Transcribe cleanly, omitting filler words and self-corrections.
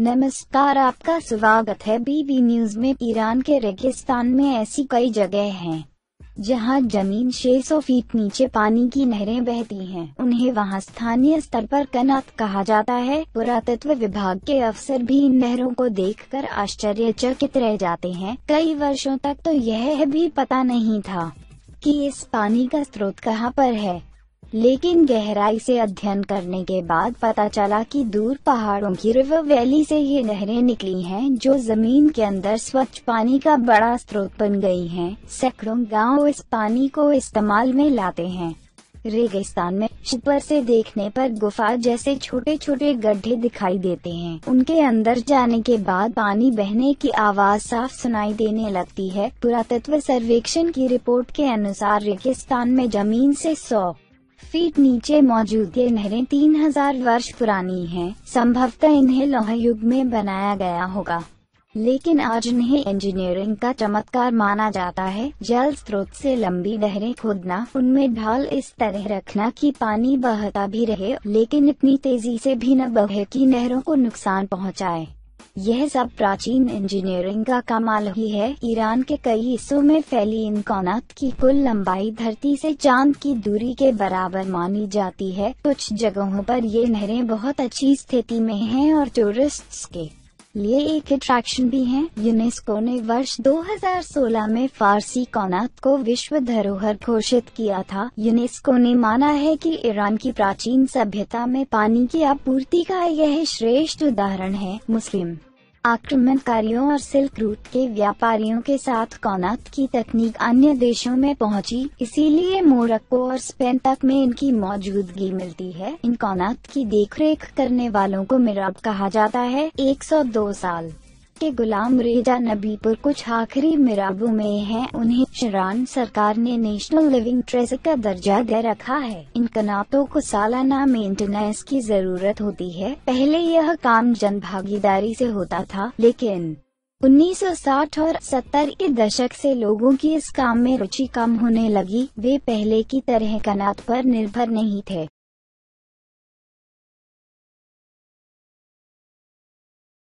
नमस्कार, आपका स्वागत है बीबी न्यूज में। ईरान के रेगिस्तान में ऐसी कई जगह हैं जहां जमीन 600 फीट नीचे पानी की नहरें बहती हैं। उन्हें वहां स्थानीय स्तर पर कनात कहा जाता है। पुरातत्व विभाग के अफसर भी इन नहरों को देखकर आश्चर्यचकित रह जाते हैं। कई वर्षों तक तो यह भी पता नहीं था कि इस पानी का स्रोत कहां पर है, लेकिन गहराई से अध्ययन करने के बाद पता चला कि दूर पहाड़ों की रिवर वैली से ये नहरें निकली हैं, जो जमीन के अंदर स्वच्छ पानी का बड़ा स्रोत बन गई हैं। सैकड़ों गांव इस पानी को इस्तेमाल में लाते हैं। रेगिस्तान में ऊपर से देखने पर गुफा जैसे छोटे छोटे गड्ढे दिखाई देते हैं। उनके अंदर जाने के बाद पानी बहने की आवाज साफ सुनाई देने लगती है। पुरातत्व सर्वेक्षण की रिपोर्ट के अनुसार रेगिस्तान में जमीन से 100 फीट नीचे मौजूद ये नहरें 3000 वर्ष पुरानी हैं। संभवतः इन्हें लौह युग में बनाया गया होगा, लेकिन आज इन्हें इंजीनियरिंग का चमत्कार माना जाता है। जल स्रोत से लंबी नहरें खोदना, उनमें ढाल इस तरह रखना कि पानी बहता भी रहे लेकिन इतनी तेजी से भी न बहे कि नहरों को नुकसान पहुंचाए। यह सब प्राचीन इंजीनियरिंग का कमाल ही है। ईरान के कई हिस्सों में फैली इन कनात की कुल लंबाई धरती से चांद की दूरी के बराबर मानी जाती है। कुछ जगहों पर ये नहरें बहुत अच्छी स्थिति में हैं और टूरिस्ट्स के लिए एक अट्रैक्शन भी है। यूनेस्को ने वर्ष 2016 में फारसी कनात को विश्व धरोहर घोषित किया था। यूनेस्को ने माना है कि ईरान की प्राचीन सभ्यता में पानी की आपूर्ति का यह श्रेष्ठ उदाहरण है। मुस्लिम आक्रमणकारियों और सिल्क रूट के व्यापारियों के साथ कनात की तकनीक अन्य देशों में पहुंची, इसीलिए मोरक्को और स्पेन तक में इनकी मौजूदगी मिलती है। इन कनात की देखरेख करने वालों को मिराब कहा जाता है। 102 साल के गुलाम रेजा नबी पर कुछ आखिरी मिराबों में हैं। उन्हें ईरान सरकार ने नेशनल लिविंग ट्रेजर का दर्जा दे रखा है। इन कनातों को सालाना मेंटेनेंस की जरूरत होती है। पहले यह काम जन भागीदारी से होता था, लेकिन 1960 और 70 के दशक से लोगों की इस काम में रुचि कम होने लगी। वे पहले की तरह कनात पर निर्भर नहीं थे।